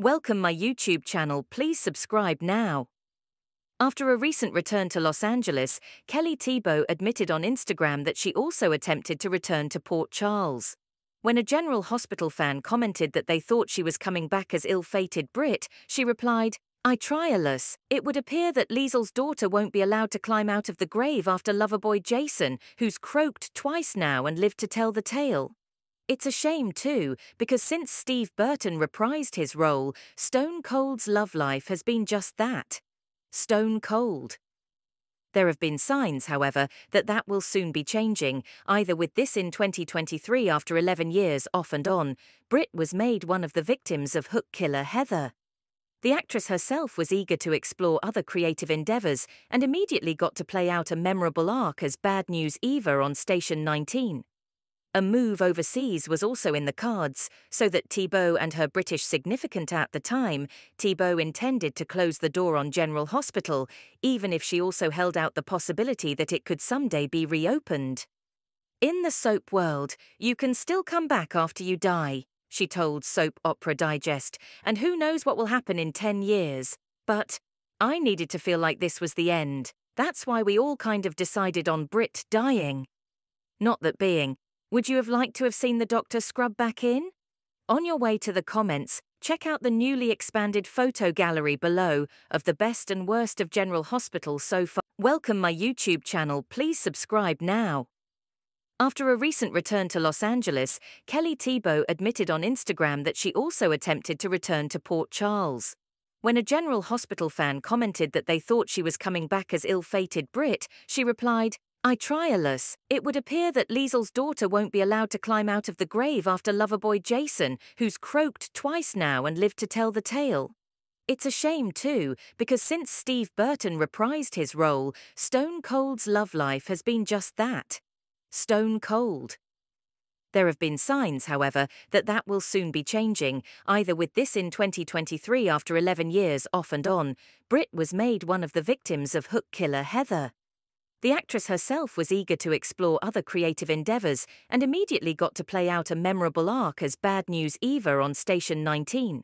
Welcome my YouTube channel, please subscribe now. After a recent return to Los Angeles, Kelly Thiebaud admitted on Instagram that she also attempted to return to Port Charles. When a General Hospital fan commented that they thought she was coming back as ill-fated Britt, she replied, "I try, Alice. It would appear that Liesl's daughter won't be allowed to climb out of the grave after loverboy Jason, who's croaked twice now and lived to tell the tale." It's a shame too, because since Steve Burton reprised his role, Stone Cold's love life has been just that. Stone Cold. There have been signs, however, that that will soon be changing, either with this in 2023 after 11 years off and on, Britt was made one of the victims of Hook Killer Heather. The actress herself was eager to explore other creative endeavours and immediately got to play out a memorable arc as Bad News Eva on Station 19. A move overseas was also in the cards, so that Thiebaud and her British significant at the time, Thiebaud intended to close the door on General Hospital, even if she also held out the possibility that it could someday be reopened. "In the soap world, you can still come back after you die," she told Soap Opera Digest, "and who knows what will happen in 10 years. But I needed to feel like this was the end. That's why we all kind of decided on Britt dying. Not that being. Would you have liked to have seen the doctor scrub back in? On your way to the comments, check out the newly expanded photo gallery below of the best and worst of General Hospital so far. Welcome my YouTube channel, please subscribe now. After a recent return to Los Angeles, Kelly Thiebaud admitted on Instagram that she also attempted to return to Port Charles. When a General Hospital fan commented that they thought she was coming back as ill-fated Britt, she replied, "I try, Alice. It would appear that Liesl's daughter won't be allowed to climb out of the grave after loverboy Jason, who's croaked twice now and lived to tell the tale." It's a shame too, because since Steve Burton reprised his role, Stone Cold's love life has been just that. Stone Cold. There have been signs, however, that that will soon be changing, either with this in 2023 after 11 years off and on, Britt was made one of the victims of Hook Killer Heather. The actress herself was eager to explore other creative endeavours and immediately got to play out a memorable arc as Bad News Eva on Station 19.